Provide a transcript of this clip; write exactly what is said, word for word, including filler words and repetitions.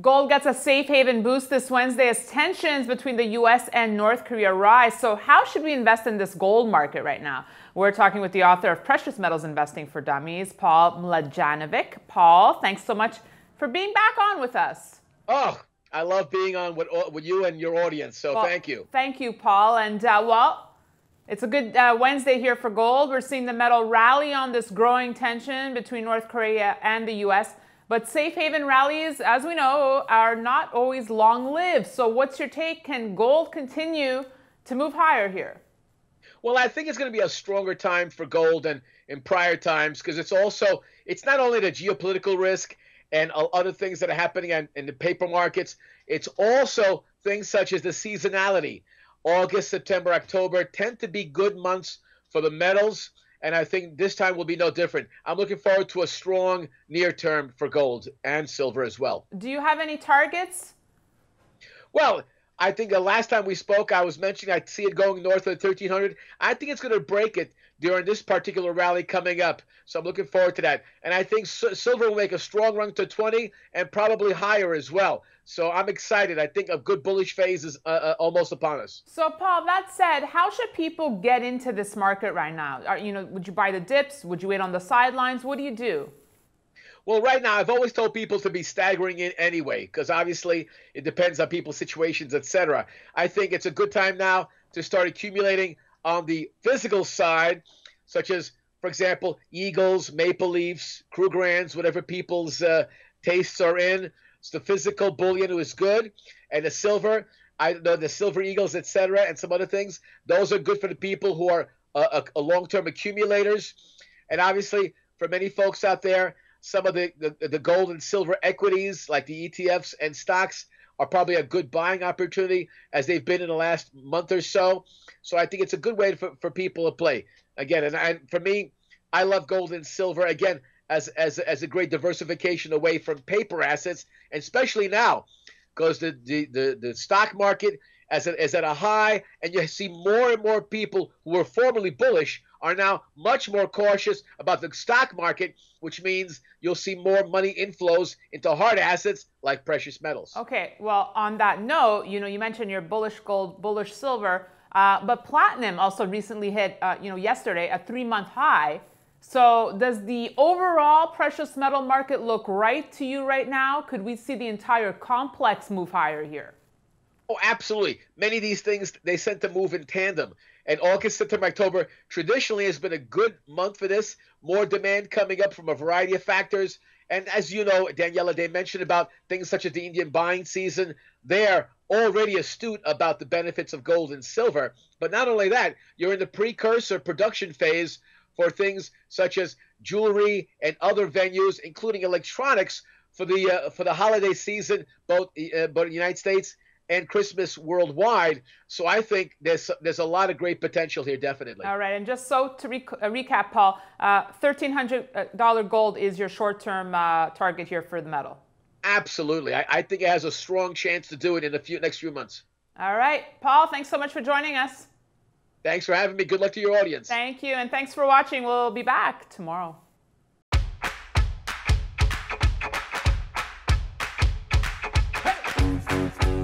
Gold gets a safe haven boost this Wednesday as tensions between the U S and North Korea rise. So how should we invest in this gold market right now? We're talking with the author of Precious Metals Investing for Dummies, Paul Mladjenovic. Paul, thanks so much for being back on with us. Oh, I love being on with, with you and your audience, so well, thank you. Thank you, Paul. And uh, well, it's a good uh, Wednesday here for gold. We're seeing the metal rally on this growing tension between North Korea and the U S, but safe haven rallies, as we know, are not always long-lived. So what's your take? Can gold continue to move higher here? Well, I think it's going to be a stronger time for gold than in prior times, because it's also, it's not only the geopolitical risk and other things that are happening in, in the paper markets, it's also things such as the seasonality. August, September, October tend to be good months for the metals, and I think this time will be no different. I'm looking forward to a strong near term for gold and silver as well. Do you have any targets? Well, I think the last time we spoke, I was mentioning I'd see it going north of the thirteen hundred. I think it's going to break it during this particular rally coming up, so I'm looking forward to that. And I think silver will make a strong run to twenty and probably higher as well. So I'm excited. I think a good bullish phase is uh, uh, almost upon us. So, Paul, that said, how should people get into this market right now? Are, you know, would you buy the dips? Would you wait on the sidelines? What do you do? Well, right now, I've always told people to be staggering in anyway, because obviously it depends on people's situations, et cetera. I think it's a good time now to start accumulating on the physical side, such as, for example, Eagles, Maple Leafs, Krugerrands, whatever people's uh, tastes are in. So the physical bullion is good, and the silver, I know the silver Eagles, et cetera, and some other things. Those are good for the people who are uh, a, a long-term accumulators, and obviously for many folks out there, some of the, the, the gold and silver equities like the E T Fs and stocks are probably a good buying opportunity as they've been in the last month or so. So I think it's a good way for, for people to play. Again, and I, for me, I love gold and silver, again, as, as, as a great diversification away from paper assets, especially now, because the, the, the, the stock market is at, is at a high, and you see more and more people who were formerly bullish are now much more cautious about the stock market, which means you'll see more money inflows into hard assets like precious metals. Okay, well, on that note, you know, you mentioned your bullish gold, bullish silver, uh, but platinum also recently hit, uh, you know, yesterday a three-month high. So does the overall precious metal market look right to you right now? Could we see the entire complex move higher here? Oh, absolutely. Many of these things, they tend to move in tandem. And August, September, October traditionally has been a good month for this. More demand coming up from a variety of factors. And as you know, Daniela, they mentioned about things such as the Indian buying season. They're already astute about the benefits of gold and silver. But not only that, you're in the precursor production phase for things such as jewelry and other venues, including electronics, for the uh, for the holiday season, both uh, both in the United States and Christmas worldwide. So I think there's there's a lot of great potential here, definitely. All right, and just so to re uh, recap, Paul, uh, thirteen hundred dollar gold is your short-term uh, target here for the metal. Absolutely. I, I think it has a strong chance to do it in the few, next few months. All right. Paul, thanks so much for joining us. Thanks for having me. Good luck to your audience. Thank you, and thanks for watching. We'll be back tomorrow. Hey.